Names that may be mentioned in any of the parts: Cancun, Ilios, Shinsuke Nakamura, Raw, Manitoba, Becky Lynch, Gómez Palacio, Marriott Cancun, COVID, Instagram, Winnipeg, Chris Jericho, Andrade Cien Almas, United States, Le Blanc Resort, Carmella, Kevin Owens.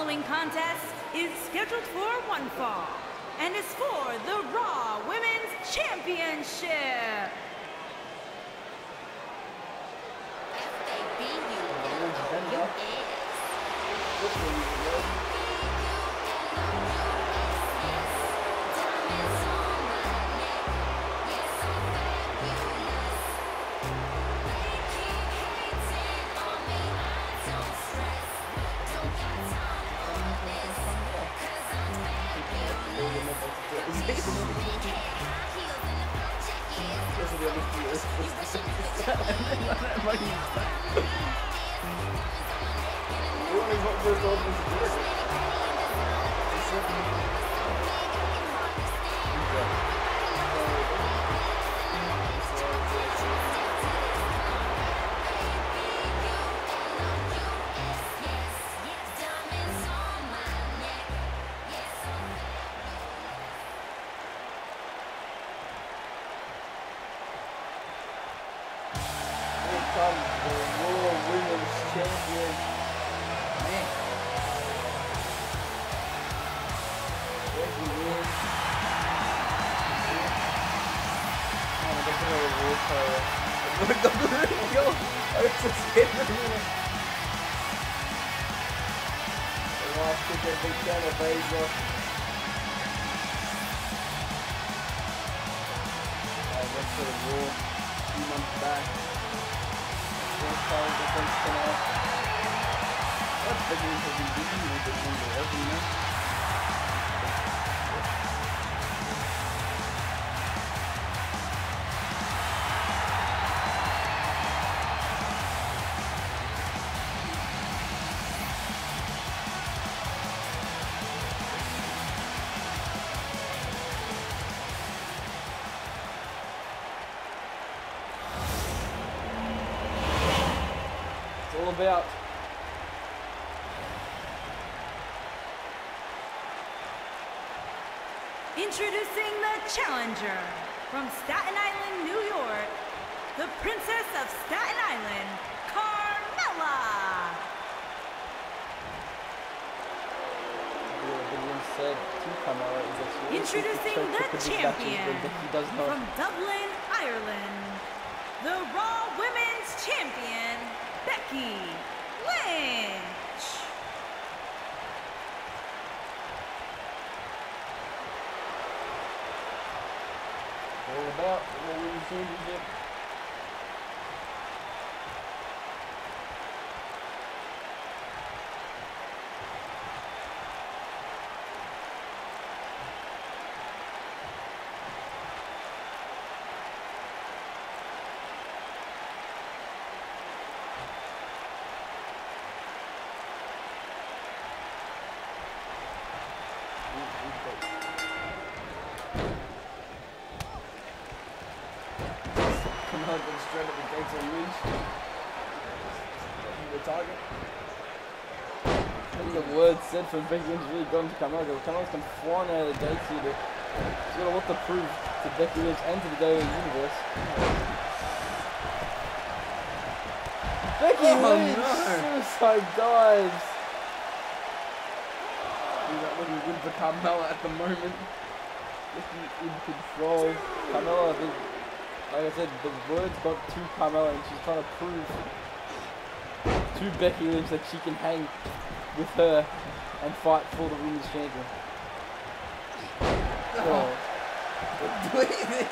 following contest is scheduled for one fall and is for the Raw Women's Championship. About introducing the challenger from Staten Island, New York, the Princess of Staten Island, Carmella. Introducing the champion from Dublin, Ireland, the Raw Women's Champion, Becky Lynch. All about the Women's Championship. Said for Becky Lynch really going to Carmella. Carmella's come flying out of the gates here. She's got a lot to prove to Becky Lynch and to the WWE Universe. Becky Lynch! No. Suicide dives! She's not looking good for Carmella at the moment. Looking in control. Carmella, like I said, the words got to Carmella and she's trying to prove to Becky Lynch that she can hang with her and fight for the women's champion. Oh. I'm not doing it.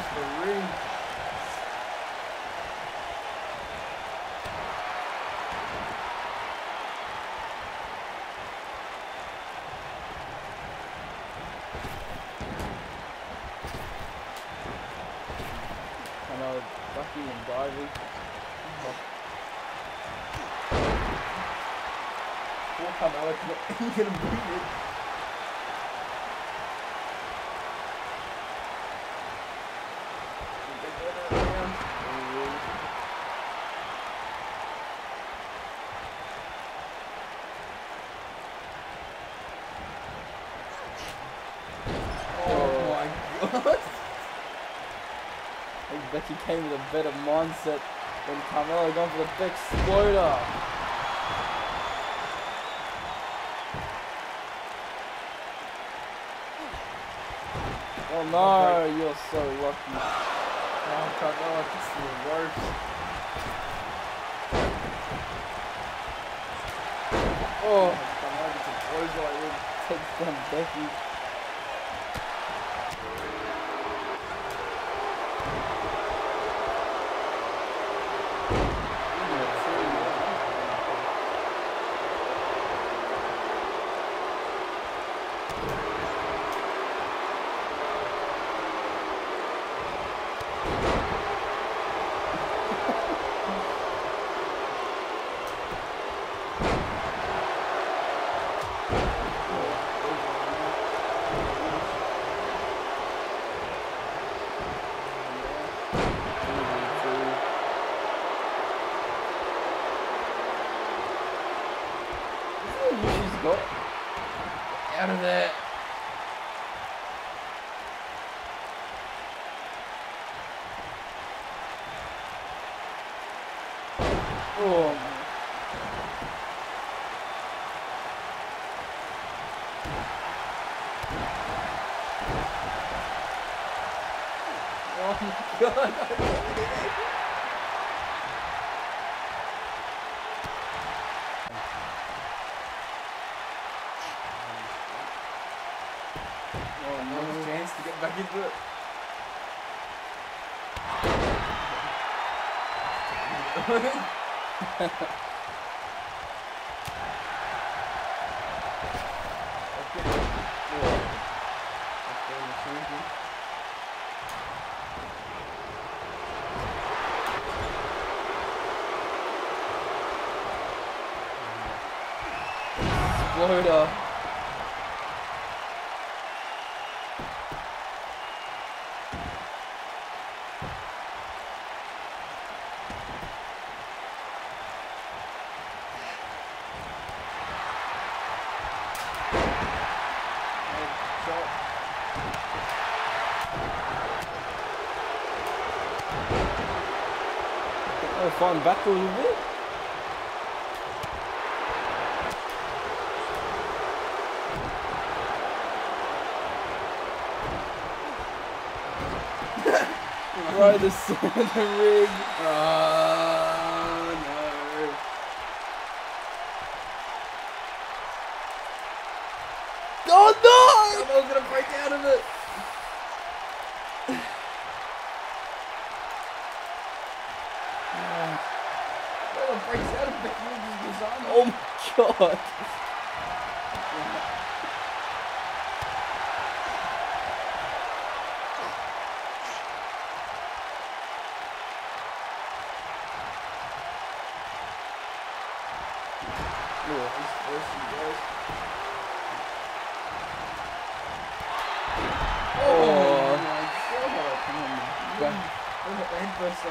The ring. He's gonna beat it. almost. I think Becky came with a better mindset than Carmella, going for the big exploder. Oh no, you're so lucky. Oh, Carmella gets the ropes. Oh, Carmella gets a clothesline in, takes down Becky. Got out of there. Oh man. Oh my god. Another chance to get back into it. Exploder. I'll find back a little bit. Right at the center of the ring. Oh no. Oh no! I'm not gonna break out of it. Breaks out of Becky Lynch's design. Oh my god. Oh my god. Headbutt into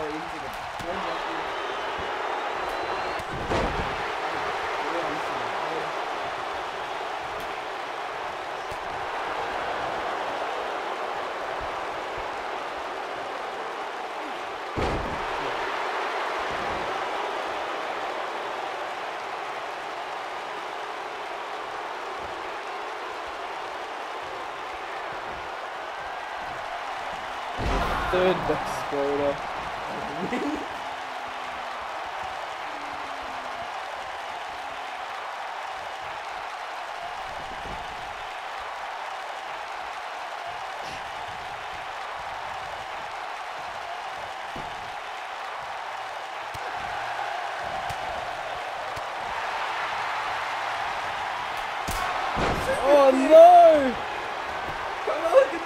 the third exploder. Oh no! Come on, look at me,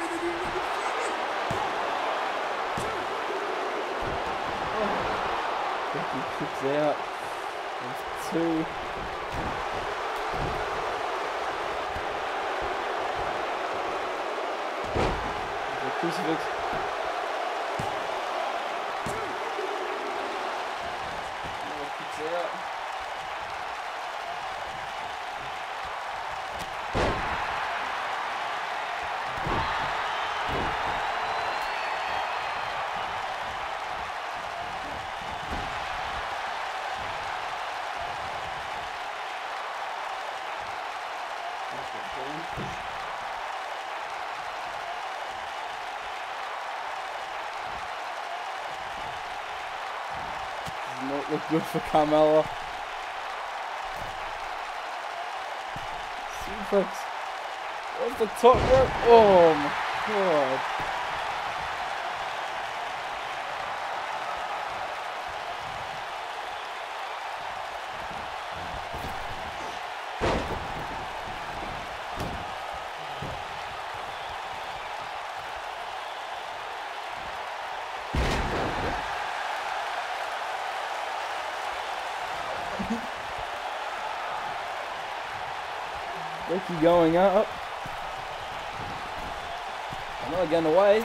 Becky kicks out. There's two. The crucifix. Another kicks out. does not look good for Carmella. Suplex off the top rope. Oh my god. Becky going up. Another getting away.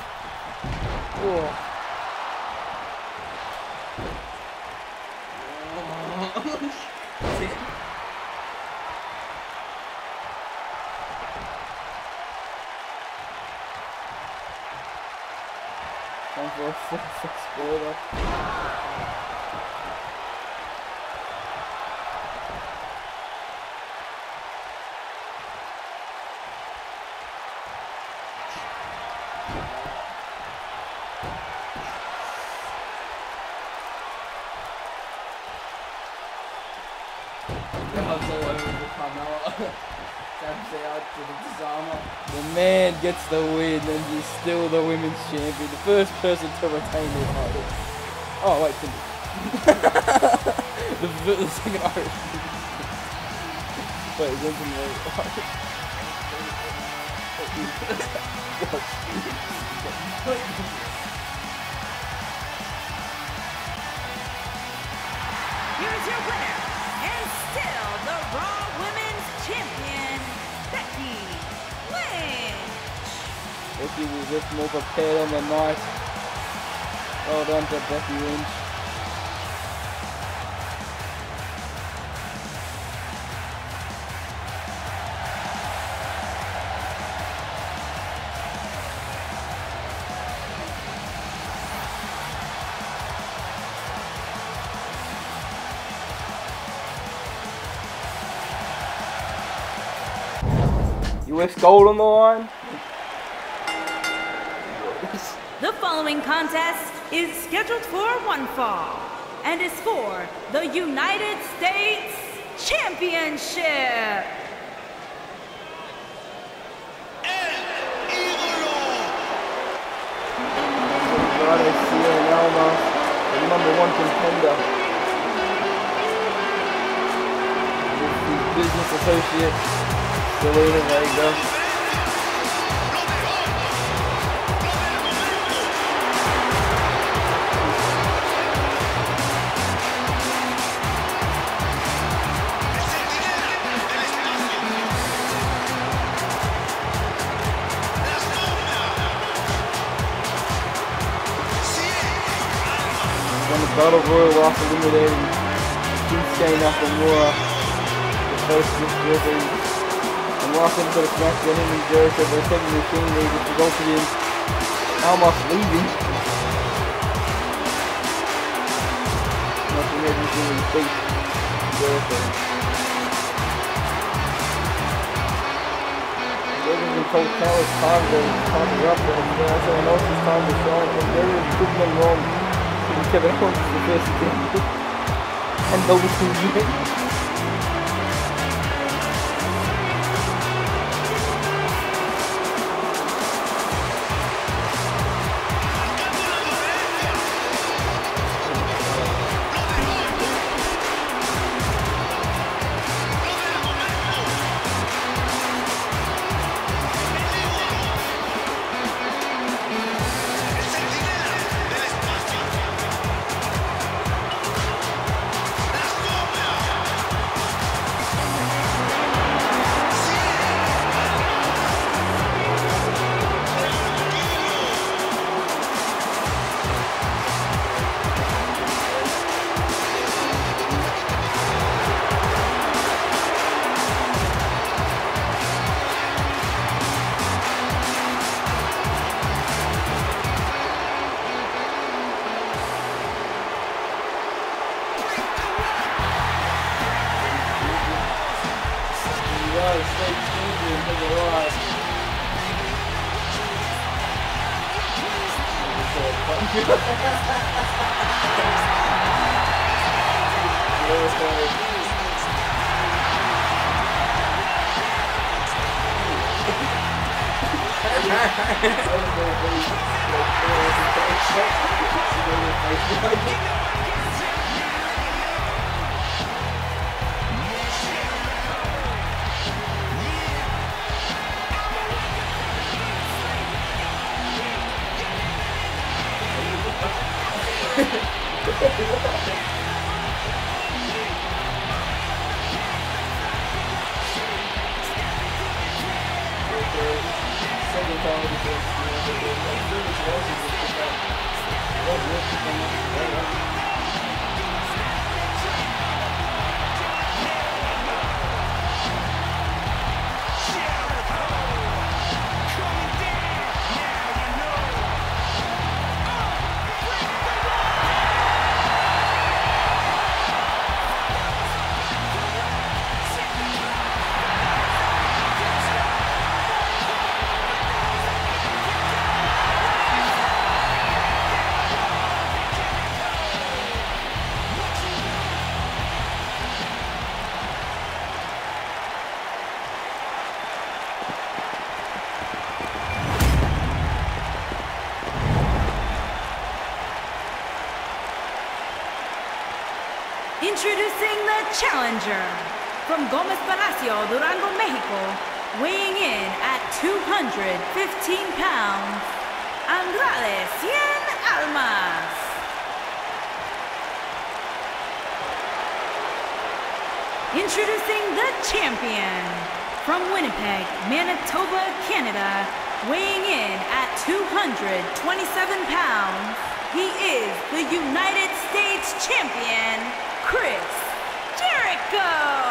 Time for a 4-6 border. Taps out to the disarmer. The man gets the win and he's still the women's champion. The first person to retain the title. Oh wait, the second Irish. Wait, it wasn't the Irish. Here's your winner, and still the Raw Women's Champion, Becky Lynch. Becky was just more prepared on the night. Well done to Becky Lynch. US gold on the line. The following contest is scheduled for one fall and is for the United States Championship. And Andrade Cien Almas, the #1 contender. With his business associates. Deleted, there you go. Won the Battle Royal after eliminating Shinsuke Nakamura, the first with Griffin. Lost into the match when him and Jericho were taking the team lead, which resulted in Almas leaving. Nothing everything in beat Jericho. Everything told Coward's time to cover up and someone else's time to shine, and there was good men wrong. And Kevin Owens was the first to and those who win. Introducing the challenger from Gómez Palacio, Durango, Mexico, weighing in at 215 pounds, Andrade Cien Almas. Introducing the champion from Winnipeg, Manitoba, Canada, weighing in at 227 pounds, he is the United States champion, Chris Jericho!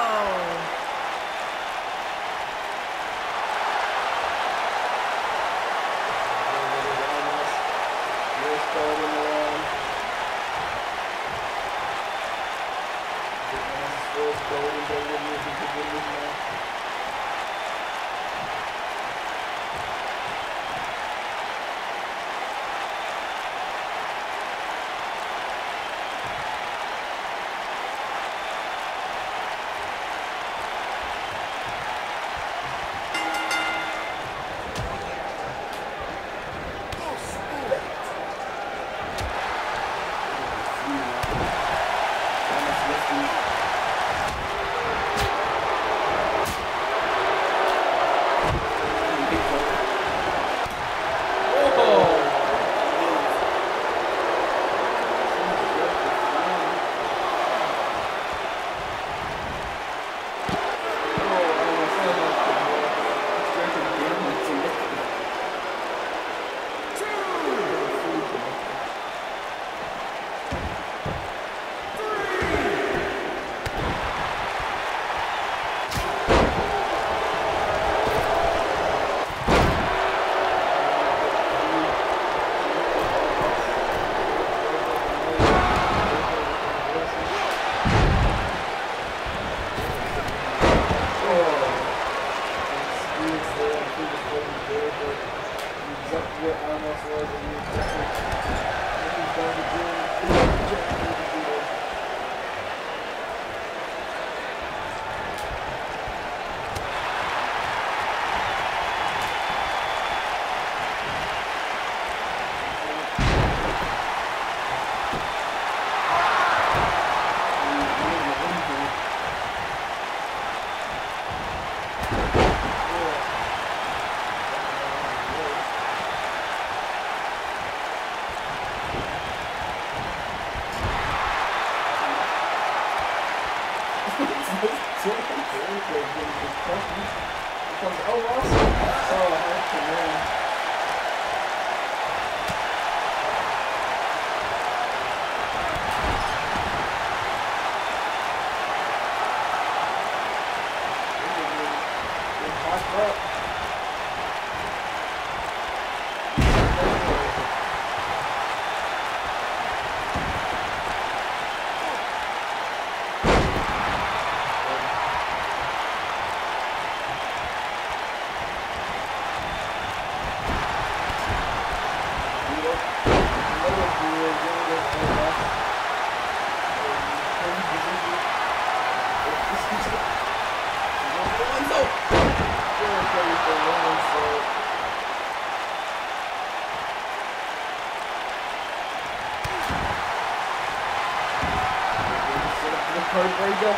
hurt Vega.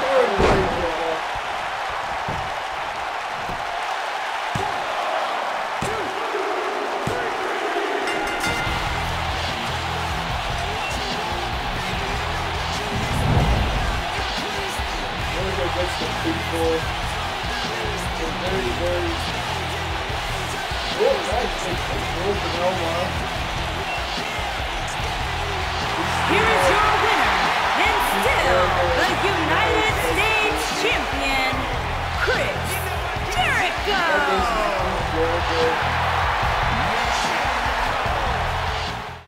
Hurt Vega. Vega gets the big boy. Very, very... Oh, nice.